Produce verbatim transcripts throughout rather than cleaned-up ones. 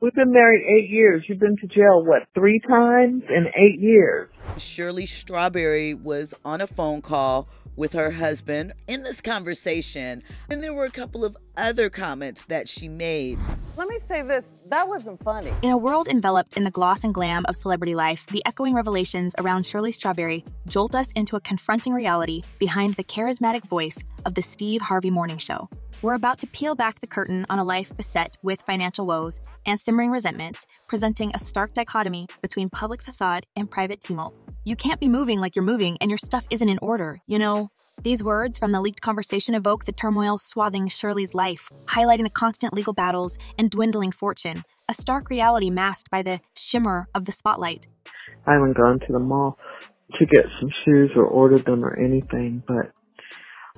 We've been married eight years. You've been to jail, what, three times in eight years? Shirley Strawberry was on a phone call with her husband in this conversation, and there were a couple of other comments that she made. Let me say this, that wasn't funny. In a world enveloped in the gloss and glam of celebrity life, the echoing revelations around Shirley Strawberry jolt us into a confronting reality behind the charismatic voice of The Steve Harvey Morning Show. We're about to peel back the curtain on a life beset with financial woes and simmering resentments, presenting a stark dichotomy between public facade and private tumult. You can't be moving like you're moving and your stuff isn't in order, you know? These words from the leaked conversation evoke the turmoil swathing Shirley's life, highlighting the constant legal battles and dwindling fortune, a stark reality masked by the shimmer of the spotlight. I haven't gone to the mall to get some shoes or ordered them or anything, but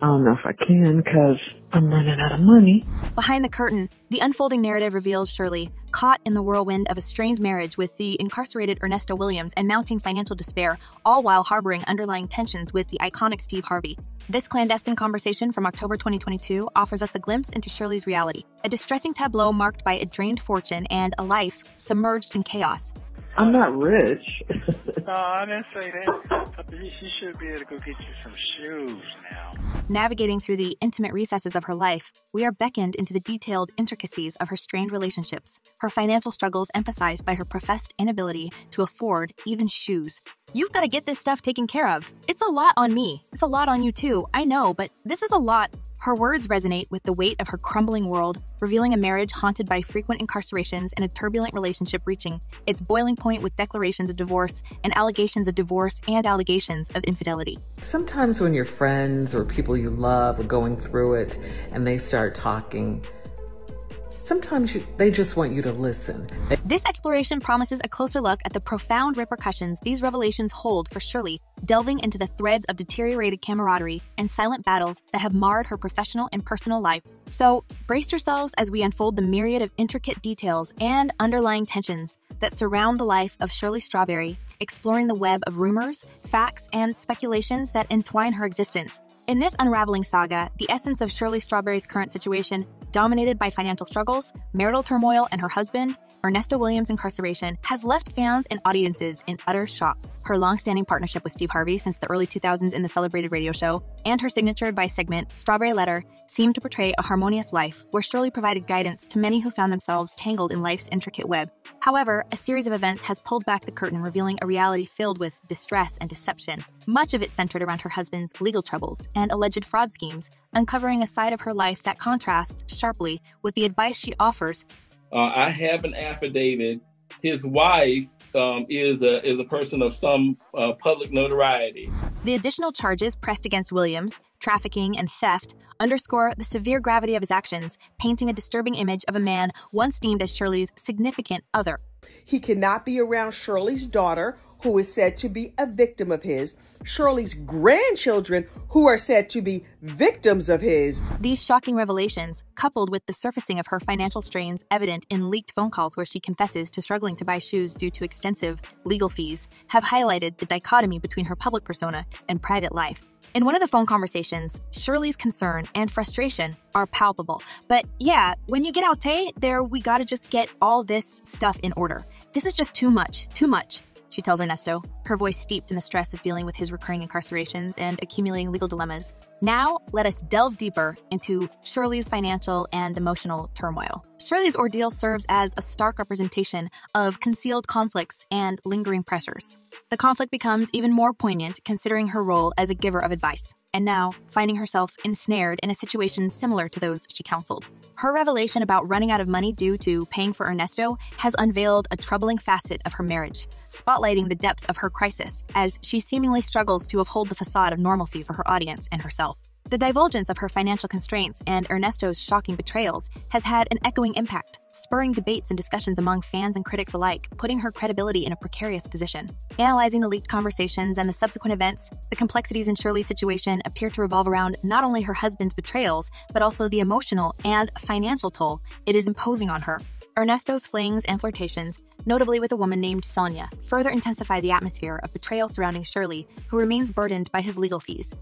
I don't know if I can because I'm running out of money. Behind the curtain, the unfolding narrative reveals Shirley, caught in the whirlwind of a strained marriage with the incarcerated Ernesto Williams and mounting financial despair, all while harboring underlying tensions with the iconic Steve Harvey. This clandestine conversation from October twenty twenty-two offers us a glimpse into Shirley's reality, a distressing tableau marked by a drained fortune and a life submerged in chaos. I'm not rich. No, I didn't say that. You should be able to go get you some shoes now. Navigating through the intimate recesses of her life, we are beckoned into the detailed intricacies of her strained relationships, her financial struggles emphasized by her professed inability to afford even shoes. You've got to get this stuff taken care of. It's a lot on me. It's a lot on you too. I know, but this is a lot. Her words resonate with the weight of her crumbling world, revealing a marriage haunted by frequent incarcerations and a turbulent relationship reaching its boiling point with declarations of divorce and allegations of divorce and allegations of infidelity. Sometimes when your friends or people you love are going through it and they start talking, sometimes you, they just want you to listen. This exploration promises a closer look at the profound repercussions these revelations hold for Shirley, delving into the threads of deteriorated camaraderie and silent battles that have marred her professional and personal life. So brace yourselves as we unfold the myriad of intricate details and underlying tensions that surround the life of Shirley Strawberry, exploring the web of rumors, facts, and speculations that entwine her existence. In this unraveling saga, the essence of Shirley Strawberry's current situation, dominated by financial struggles, marital turmoil, and her husband, Ernesto Williams' incarceration, has left fans and audiences in utter shock. Her long-standing partnership with Steve Harvey since the early two thousands in the celebrated radio show, and her signature advice segment, Strawberry Letter, seemed to portray a harmonious life where Shirley provided guidance to many who found themselves tangled in life's intricate web. However, a series of events has pulled back the curtain, revealing a reality filled with distress and deception, much of it centered around her husband's legal troubles and alleged fraud schemes, uncovering a side of her life that contrasts sharply with the advice she offers. Uh, I have an affidavit. His wife um, is, a, is a person of some uh, public notoriety. The additional charges pressed against Williams, trafficking and theft, underscore the severe gravity of his actions, painting a disturbing image of a man once deemed as Shirley's significant other. He cannot be around Shirley's daughter, who is said to be a victim of his, Shirley's grandchildren, who are said to be victims of his. These shocking revelations, coupled with the surfacing of her financial strains evident in leaked phone calls where she confesses to struggling to buy shoes due to extensive legal fees, have highlighted the dichotomy between her public persona and private life. In one of the phone conversations, Shirley's concern and frustration are palpable. But yeah, when you get out there, we gotta just get all this stuff in order. This is just too much, too much. She tells Ernesto, her voice steeped in the stress of dealing with his recurring incarcerations and accumulating legal dilemmas. Now, let us delve deeper into Shirley's financial and emotional turmoil. Shirley's ordeal serves as a stark representation of concealed conflicts and lingering pressures. The conflict becomes even more poignant considering her role as a giver of advice, and now finding herself ensnared in a situation similar to those she counseled. Her revelation about running out of money due to paying for Ernesto has unveiled a troubling facet of her marriage, spotlighting the depth of her crisis as she seemingly struggles to uphold the facade of normalcy for her audience and herself. The divulgence of her financial constraints and Ernesto's shocking betrayals has had an echoing impact, spurring debates and discussions among fans and critics alike, putting her credibility in a precarious position. Analyzing the leaked conversations and the subsequent events, the complexities in Shirley's situation appear to revolve around not only her husband's betrayals, but also the emotional and financial toll it is imposing on her. Ernesto's flings and flirtations, notably with a woman named Sonia, further intensify the atmosphere of betrayal surrounding Shirley, who remains burdened by his legal fees.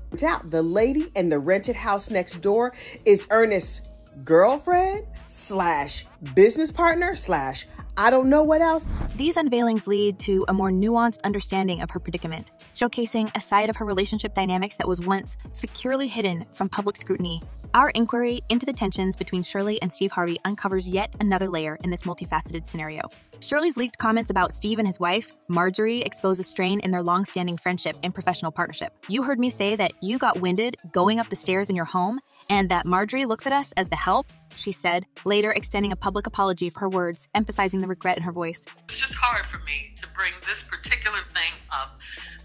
The lady in the rented house next door is Ernest's girlfriend slash business partner slash I don't know what else. These unveilings lead to a more nuanced understanding of her predicament, showcasing a side of her relationship dynamics that was once securely hidden from public scrutiny. Our inquiry into the tensions between Shirley and Steve Harvey uncovers yet another layer in this multifaceted scenario. Shirley's leaked comments about Steve and his wife, Marjorie, expose a strain in their long-standing friendship and professional partnership. You heard me say that you got winded going up the stairs in your home and that Marjorie looks at us as the help, she said, later extending a public apology for her words, emphasizing the regret in her voice. It's just hard for me to bring this particular thing up.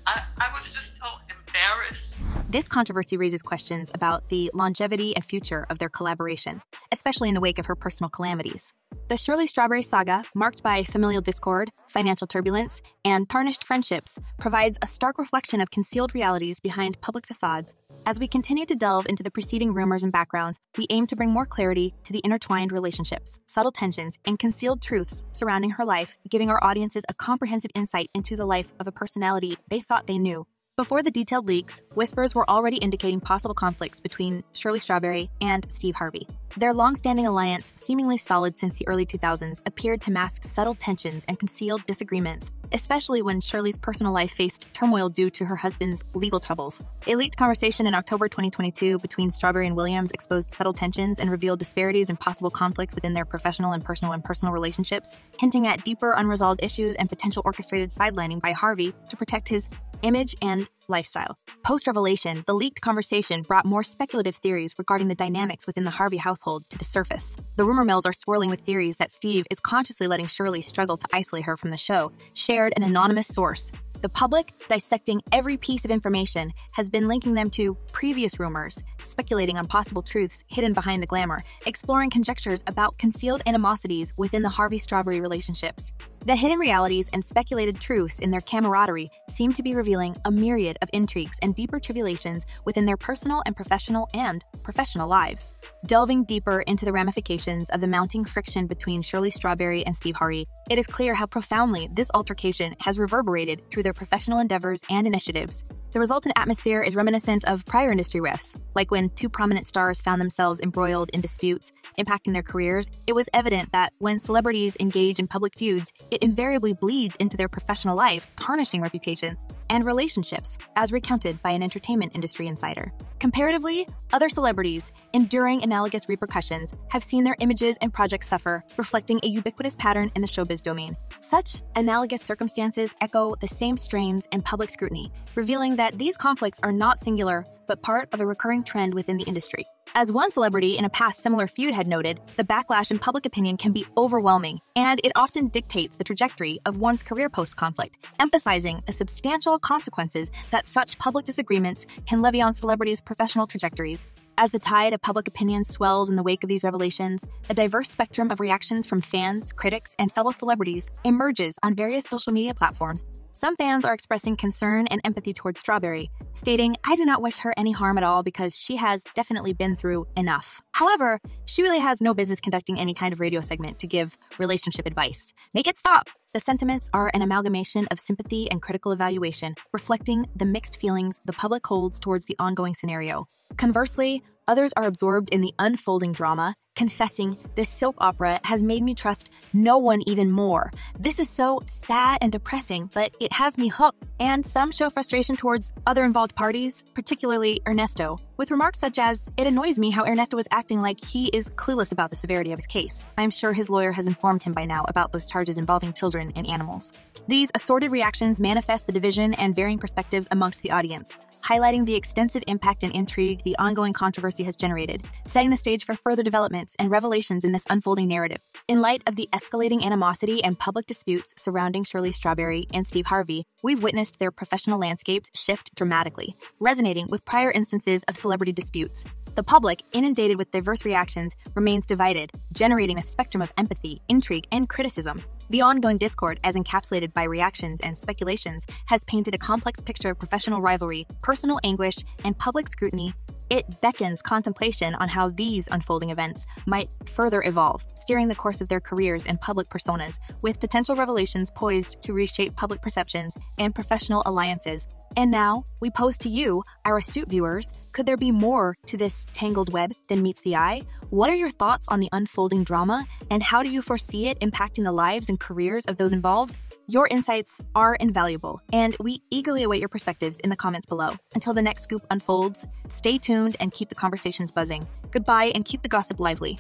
I, I was just so embarrassed. This controversy raises questions about the longevity and future of their collaboration, especially in the wake of her personal calamities. The Shirley Strawberry saga, marked by familial discord, financial turbulence, and tarnished friendships, provides a stark reflection of concealed realities behind public facades. As we continue to delve into the preceding rumors and backgrounds, we aim to bring more clarity to the intertwined relationships, subtle tensions, and concealed truths surrounding her life, giving our audiences a comprehensive insight into the life of a personality they thought they knew. Before the detailed leaks, whispers were already indicating possible conflicts between Shirley Strawberry and Steve Harvey. Their long-standing alliance, seemingly solid since the early two thousands, appeared to mask subtle tensions and concealed disagreements, especially when Shirley's personal life faced turmoil due to her husband's legal troubles. A leaked conversation in October twenty twenty-two between Strawberry and Williams exposed subtle tensions and revealed disparities and possible conflicts within their professional and personal and personal relationships, hinting at deeper unresolved issues and potential orchestrated sidelining by Harvey to protect his image and lifestyle. Post-revelation, the leaked conversation brought more speculative theories regarding the dynamics within the Harvey household to the surface. The rumor mills are swirling with theories that Steve is consciously letting Shirley struggle to isolate her from the show, shared an anonymous source. The public, dissecting every piece of information, has been linking them to previous rumors, speculating on possible truths hidden behind the glamour, exploring conjectures about concealed animosities within the Harvey-Strawberry relationships. The hidden realities and speculated truths in their camaraderie seem to be revealing a myriad of intrigues and deeper tribulations within their personal and professional and professional lives. Delving deeper into the ramifications of the mounting friction between Shirley Strawberry and Steve Harvey, it is clear how profoundly this altercation has reverberated through their professional endeavors and initiatives. The resultant atmosphere is reminiscent of prior industry rifts, like when two prominent stars found themselves embroiled in disputes, impacting their careers. It was evident that when celebrities engage in public feuds, it invariably bleeds into their professional life, tarnishing reputations and relationships, as recounted by an entertainment industry insider. Comparatively, other celebrities, enduring analogous repercussions, have seen their images and projects suffer, reflecting a ubiquitous pattern in the showbiz domain. Such analogous circumstances echo the same strains and public scrutiny, revealing that these conflicts are not singular, but part of a recurring trend within the industry. As one celebrity in a past similar feud had noted, the backlash in public opinion can be overwhelming, and it often dictates the trajectory of one's career post-conflict, emphasizing the substantial consequences that such public disagreements can levy on celebrities' professional trajectories. As the tide of public opinion swells in the wake of these revelations, a diverse spectrum of reactions from fans, critics, and fellow celebrities emerges on various social media platforms. Some fans are expressing concern and empathy towards Strawberry, stating, "I do not wish her any harm at all because she has definitely been through enough. However, she really has no business conducting any kind of radio segment to give relationship advice. Make it stop." The sentiments are an amalgamation of sympathy and critical evaluation, reflecting the mixed feelings the public holds towards the ongoing scenario. Conversely, others are absorbed in the unfolding drama, confessing, "This soap opera has made me trust no one even more. This is so sad and depressing, but it has me hooked." And some show frustration towards other involved parties, particularly Ernesto, with remarks such as, "It annoys me how Ernesto is acting like he is clueless about the severity of his case. I'm sure his lawyer has informed him by now about those charges involving children and animals." These assorted reactions manifest the division and varying perspectives amongst the audience, highlighting the extensive impact and intrigue the ongoing controversy has generated, setting the stage for further developments and revelations in this unfolding narrative. In light of the escalating animosity and public disputes surrounding Shirley Strawberry and Steve Harvey, we've witnessed their professional landscapes shift dramatically, resonating with prior instances of celebrity disputes. The public, inundated with diverse reactions, remains divided, generating a spectrum of empathy, intrigue, and criticism. The ongoing discord, as encapsulated by reactions and speculations, has painted a complex picture of professional rivalry, personal anguish, and public scrutiny. It beckons contemplation on how these unfolding events might further evolve, steering the course of their careers and public personas, with potential revelations poised to reshape public perceptions and professional alliances. And now, we pose to you, our astute viewers, could there be more to this tangled web than meets the eye? What are your thoughts on the unfolding drama, and how do you foresee it impacting the lives and careers of those involved? Your insights are invaluable, and we eagerly await your perspectives in the comments below. Until the next scoop unfolds, stay tuned and keep the conversations buzzing. Goodbye, and keep the gossip lively.